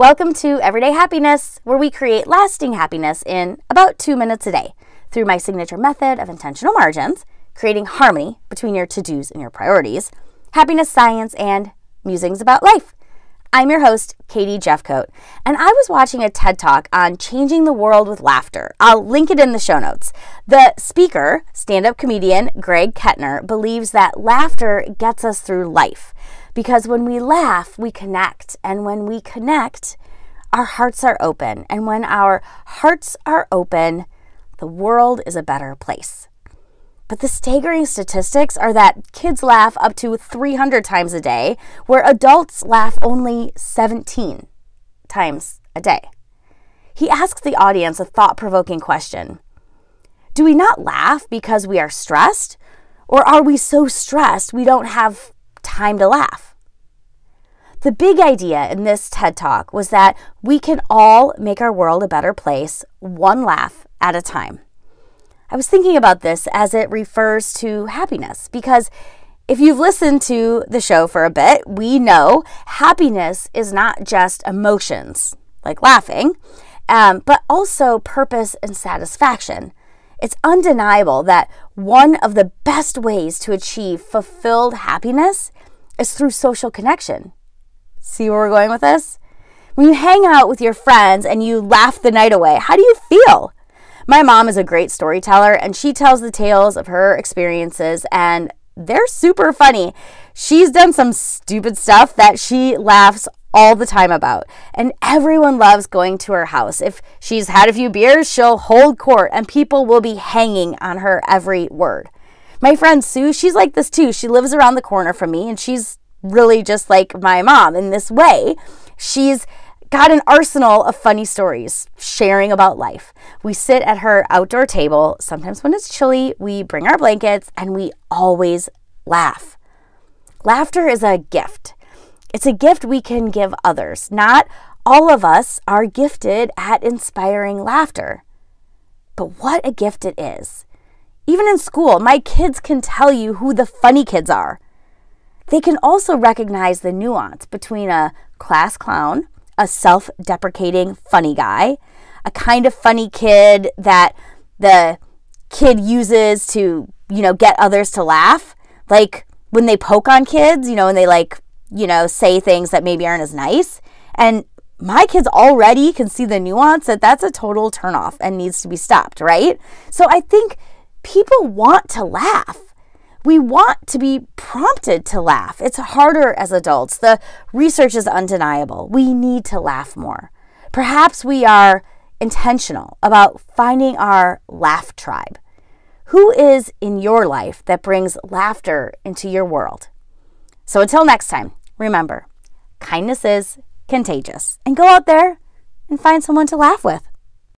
Welcome to Everyday Happiness, where we create lasting happiness in about 2 minutes a day through my signature method of intentional margins, creating harmony between your to-dos and your priorities, happiness science, and musings about life. I'm your host, Katie Jeffcoat, and I was watching a TED Talk on changing the world with laughter. I'll link it in the show notes. The speaker, stand-up comedian Greg Kettner, believes that laughter gets us through life. Because when we laugh, we connect, and when we connect, our hearts are open, and when our hearts are open, the world is a better place. But the staggering statistics are that kids laugh up to 300 times a day, where adults laugh only 17 times a day. He asks the audience a thought-provoking question. Do we not laugh because we are stressed, or are we so stressed we don't have time to laugh? The big idea in this TED Talk was that we can all make our world a better place one laugh at a time. I was thinking about this as it refers to happiness, because if you've listened to the show for a bit, we know happiness is not just emotions like laughing, but also purpose and satisfaction. It's undeniable that one of the best ways to achieve fulfilled happiness is through social connection. See where we're going with this? When you hang out with your friends and you laugh the night away, how do you feel? My mom is a great storyteller, and she tells the tales of her experiences, and they're super funny. She's done some stupid stuff that she laughs all the time about, and everyone loves going to her house. If she's had a few beers, she'll hold court, and people will be hanging on her every word. My friend Sue, she's like this too. She lives around the corner from me, and she's really just like my mom in this way. She's got an arsenal of funny stories sharing about life. We sit at her outdoor table. Sometimes when it's chilly, we bring our blankets, and we always laugh. Laughter is a gift. It's a gift we can give others. Not all of us are gifted at inspiring laughter, but what a gift it is. Even in school, my kids can tell you who the funny kids are. They can also recognize the nuance between a class clown, a self-deprecating funny guy, a kind of funny kid that the kid uses to, get others to laugh. Like when they poke on kids, and they say things that maybe aren't as nice. And my kids already can see the nuance that that's a total turnoff and needs to be stopped, right? So I think people want to laugh. We want to be prompted to laugh. It's harder as adults. The research is undeniable. We need to laugh more. Perhaps we are intentional about finding our laugh tribe. Who is in your life that brings laughter into your world? So until next time, remember, kindness is contagious. And go out there and find someone to laugh with.